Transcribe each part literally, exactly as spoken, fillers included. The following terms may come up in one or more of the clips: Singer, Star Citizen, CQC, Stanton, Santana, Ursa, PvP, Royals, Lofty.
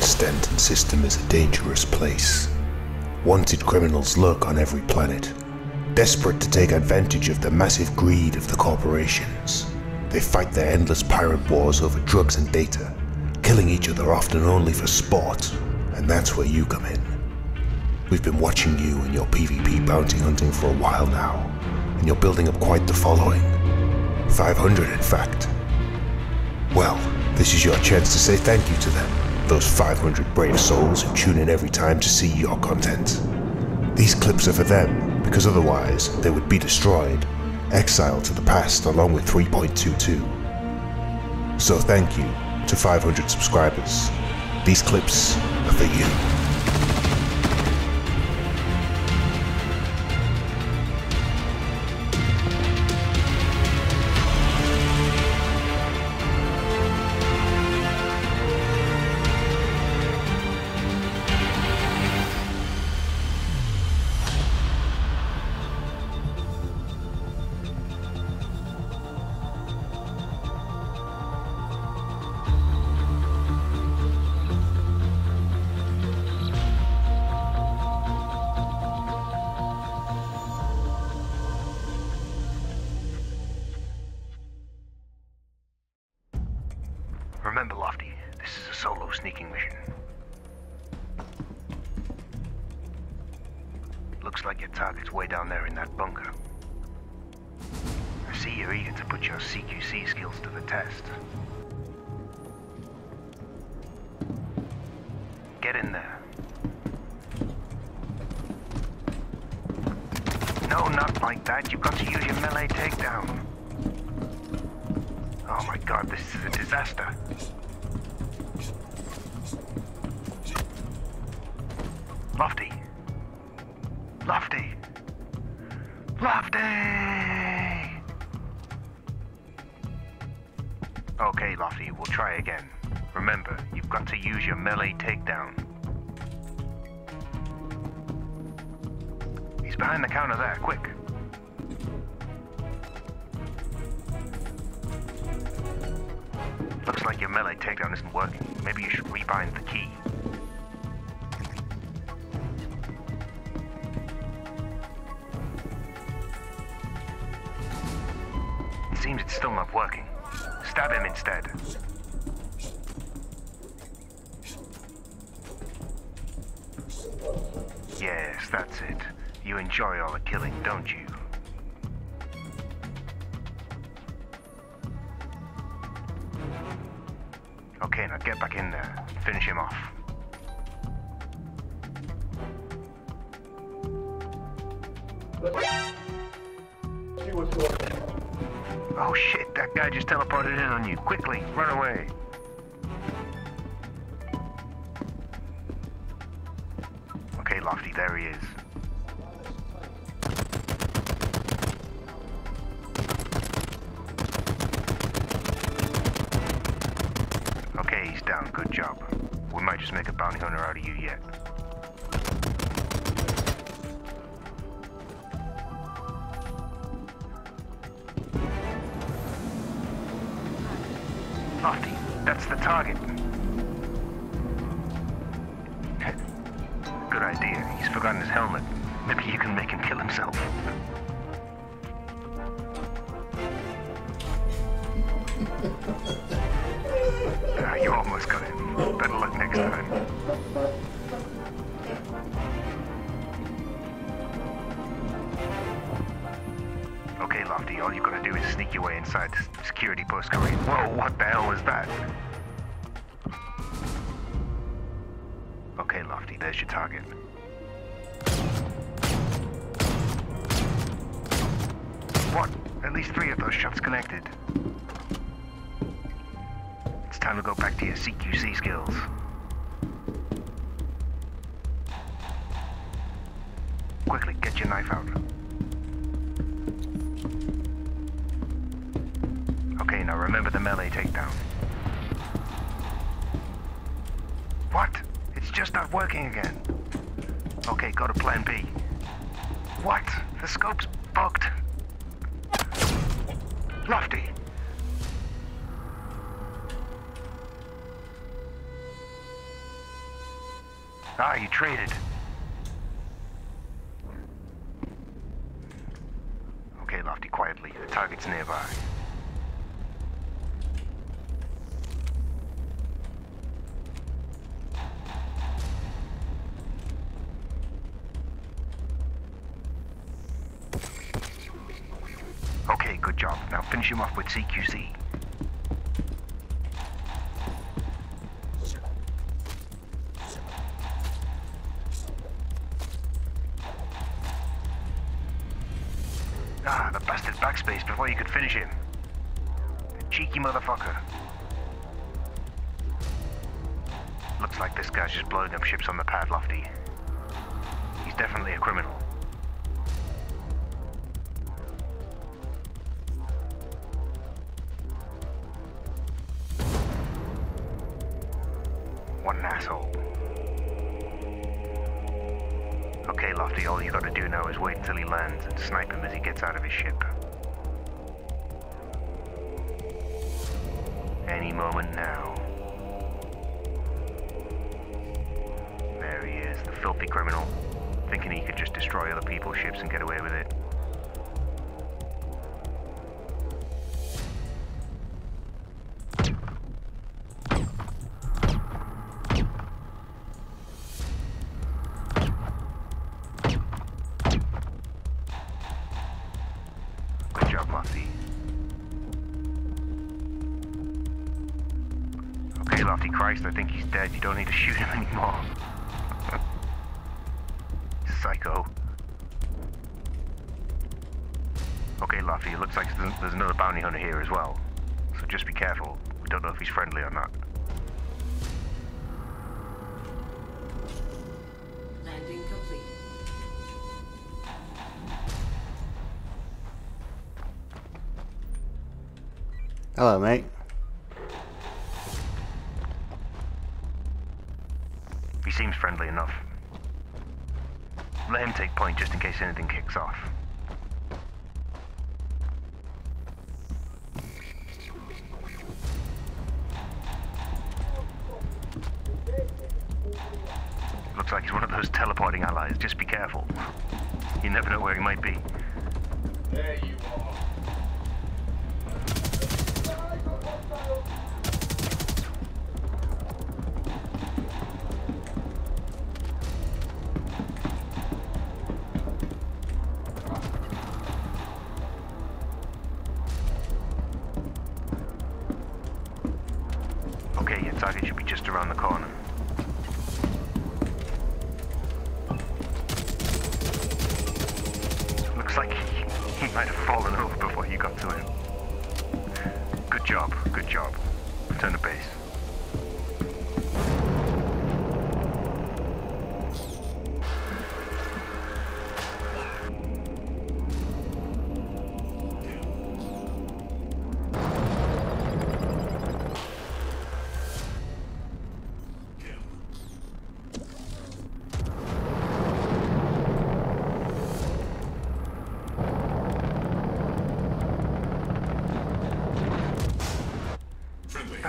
the Stanton system is a dangerous place. Wanted criminals lurk on every planet, desperate to take advantage of the massive greed of the corporations. They fight their endless pirate wars over drugs and data, killing each other often only for sport, and that's where you come in. We've been watching you and your PvP bounty hunting for a while now, and you're building up quite the following. five hundred in fact. Well, this is your chance to say thank you to them, those five hundred brave souls who tune in every time to see your content. These clips are for them, because otherwise they would be destroyed, exiled to the past along with three point two two. So thank you to five hundred subscribers. These clips are for you. Remember, Lofty, this is a solo sneaking mission. Looks like your target's way down there in that bunker. I see you're eager to put your C Q C skills to the test. Get in there. No, not like that. You've got to use your melee takedown. Oh my god, this is a disaster. Lofty. Lofty. Lofty! Okay, Lofty, we'll try again. Remember, you've got to use your melee takedown. He's behind the counter there, quick. Looks like your melee takedown isn't working. Maybe you should rebind the key. It seems it's still not working. Stab him instead. Yes, that's it. You enjoy all the killing, don't you? Okay, now get back in there and finish him off. Oh shit, that guy just teleported in on you. Quickly, run away. Okay, Lofty, there he is. Down, good job. We might just make a bounty hunter out of you yet. Lofty, that's the target. Good idea. He's forgotten his helmet. Maybe you can make him kill himself. You almost got him. Better luck next time. Okay, Lofty, all you gotta do is sneak your way inside this security post Korea. Whoa, what the hell was that? Okay, Lofty, there's your target. What? At least three of those shots connected. Time to go back to your C Q C skills. Quickly, get your knife out. Okay, now remember the melee takedown. What? It's just not working again. Okay, go to plan B. What? The scope's bugged. Lofty! Ah, you traded. Okay, Lofty, quietly. The target's nearby. Okay, good job. Now finish him off with C Q C. Ah, the bastard backspace before you could finish him. The cheeky motherfucker. Looks like this guy's just blowing up ships on the pad, Lofty. He's definitely a criminal. What an asshole. Okay, Lofty, all you gotta do now is wait until he lands and snipe him as he gets out of his ship. Any moment now. There he is, the filthy criminal, thinking he could just destroy other people's ships and get away with it. Okay, Lofty, Christ, I think he's dead. You don't need to shoot him anymore. Psycho. Okay, Lofty, it looks like there's another bounty hunter here as well. So just be careful. We don't know if he's friendly or not. Landing complete. Hello, mate. He seems friendly enough. Let him take point just in case anything kicks off. Looks like he's one of those teleporting allies. Just be careful. You never know where he might be. There you are. Okay, your target should be just around the corner. Looks like he, he might have fallen over before you got to him. Good job, good job. Return to base.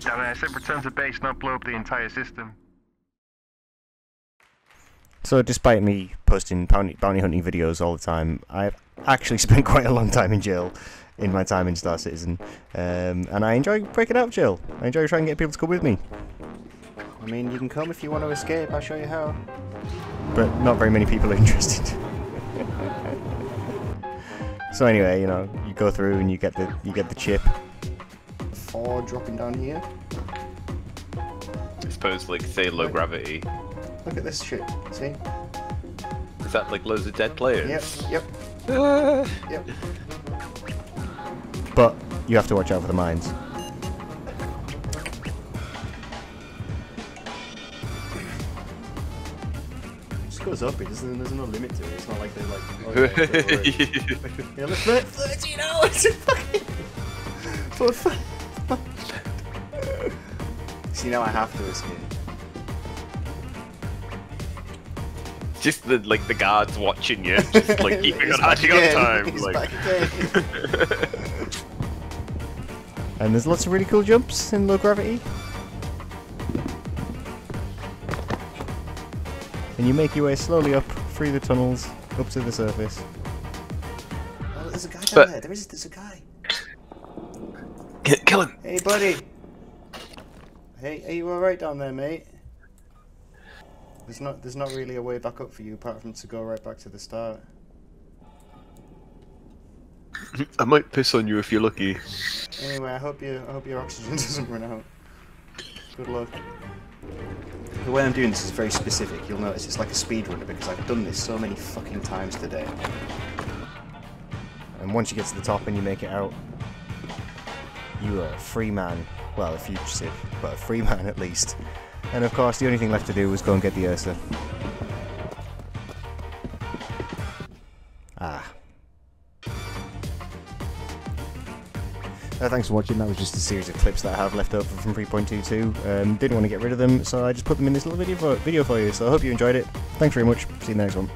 Damn it, I said return to base, not blow up the entire system. So despite me posting bounty, bounty hunting videos all the time, I've actually spent quite a long time in jail in my time in Star Citizen. Um, and I enjoy breaking out of jail. I enjoy trying to get people to come with me. I mean, you can come if you want to escape, I'll show you how. But not very many people are interested. So anyway, you know, you go through and you get the you get the chip. Or dropping down here. I suppose, like, say, low gravity. Look at this shit, see? Is that, like, loads of dead players? Yep, yep. Yep. But you have to watch out for the mines. It just goes up, it doesn't, there's no limit to it. It's not like they're like, oh, yeah, yeah, let's let thirteen hours! Fucking. For fun. See, now I have to escape. Just the like the guards watching you, just like keeping on actually on time. He's like. And there's lots of really cool jumps in low gravity. and you make your way slowly up through the tunnels up to the surface. Oh, there's a guy down but... there. There is. There's a guy. Kill him. Hey, buddy. Hey, are you all right down there, mate? There's not. There's not really a way back up for you apart from to go right back to the start. I might piss on you if you're lucky. Anyway, I hope you. I hope your oxygen doesn't run out. Good luck. The way I'm doing this is very specific. You'll notice it's like a speedrunner because I've done this so many fucking times today. And once you get to the top and you make it out, you are a free man. Well, a fugitive, but a free man at least. And of course, the only thing left to do was go and get the Ursa. Ah. Uh, thanks for watching. That was just a series of clips that I have left over from three point two two. Um, didn't want to get rid of them, so I just put them in this little video for, video for you. So I hope you enjoyed it. Thanks very much. See you in the next one.